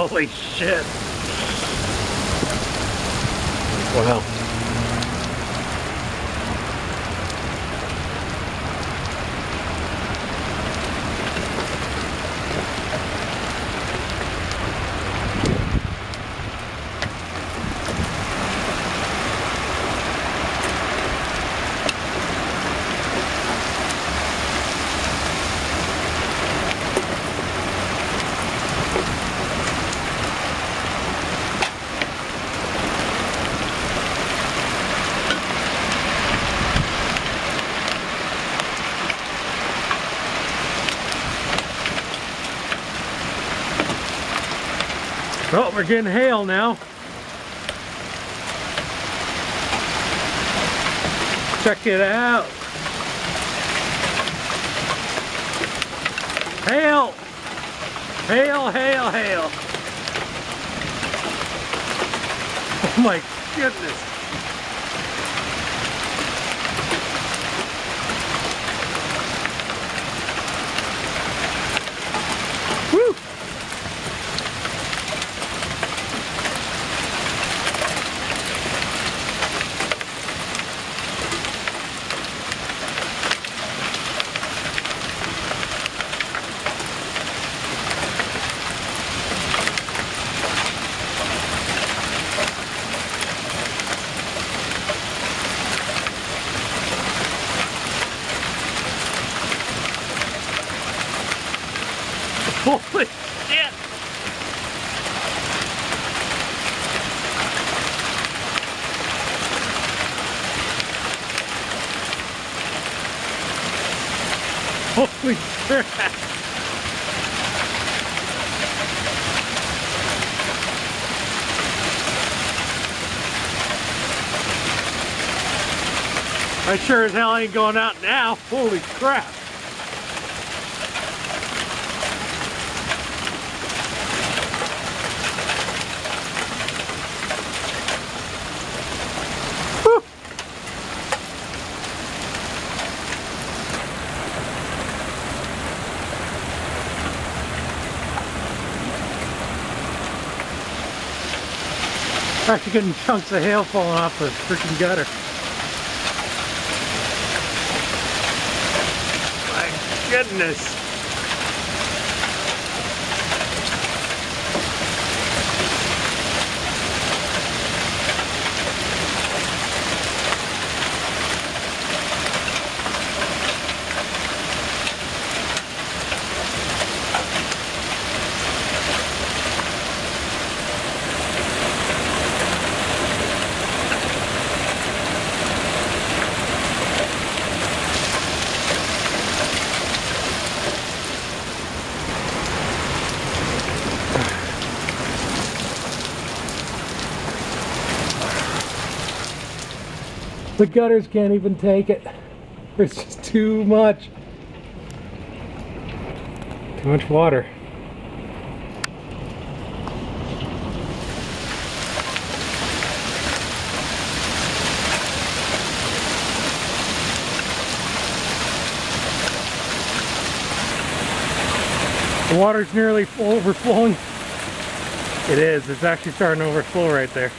Holy shit. Wow. Oh, we're getting hail now. Check it out. Hail! Hail, hail, hail. Oh my goodness. Holy shit! Holy crap! I sure as hell ain't going out now. Holy crap! Actually getting chunks of hail falling off the freaking gutter. My goodness. The gutters can't even take it. It's just too much. Too much water. The water's nearly overflowing. It is. It's actually starting to overflow right there.